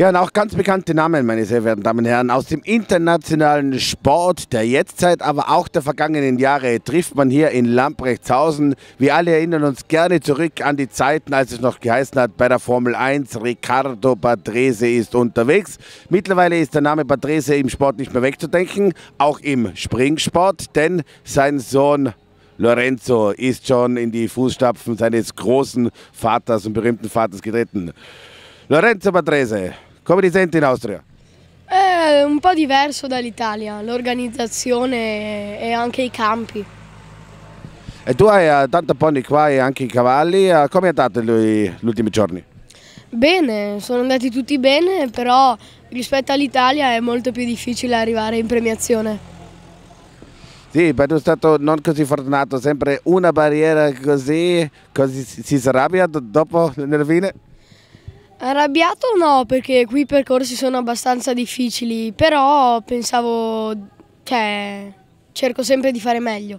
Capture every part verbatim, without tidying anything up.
Ja, und auch ganz bekannte Namen, meine sehr verehrten Damen und Herren, aus dem internationalen Sport der Jetztzeit, aber auch der vergangenen Jahre trifft man hier in Lamprechtshausen. Wir alle erinnern uns gerne zurück an die Zeiten, als es noch geheißen hat, bei der Formel eins, Riccardo Patrese ist unterwegs. Mittlerweile ist der Name Patrese im Sport nicht mehr wegzudenken, auch im Springsport, denn sein Sohn Lorenzo ist schon in die Fußstapfen seines großen Vaters und berühmten Vaters getreten. Lorenzo Patrese, come ti senti in Austria? È un po' diverso dall'Italia, l'organizzazione e anche i campi. E tu hai tanti pony qua e anche i cavalli, come è andato gli ultimi giorni? Bene, sono andati tutti bene, però rispetto all'Italia è molto più difficile arrivare in premiazione. Sì, ma tu sei stato non così fortunato, sempre una barriera così, così si arrabbia dopo nella fine? Arrabbiato no, perché qui i percorsi sono abbastanza difficili, però pensavo, cioè, cerco sempre di fare meglio.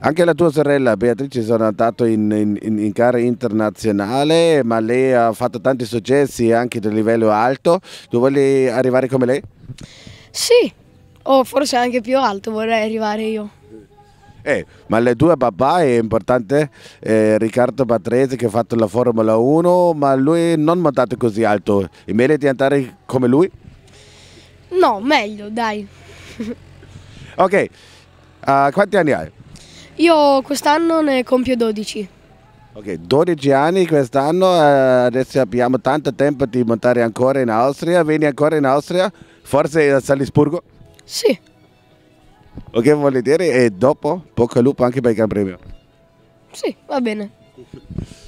Anche la tua sorella Beatrice sono andata in, in, in, in gara internazionale, ma lei ha fatto tanti successi anche del livello alto. Tu vuoi arrivare come lei? Sì, o forse anche più alto vorrei arrivare io. Eh, ma il tuo papà è importante, eh, Riccardo Patrese che ha fatto la Formula uno, ma lui non è montato così alto, è meglio di andare come lui? No, meglio, dai. Ok, uh, quanti anni hai? Io quest'anno ne compio dodici. Ok, dodici anni quest'anno, uh, adesso abbiamo tanto tempo di montare ancora in Austria, vieni ancora in Austria, forse a Salisburgo? Sì. Ok, vuol dire e dopo bocca al lupo anche per il Gran Premio? Sì, va bene.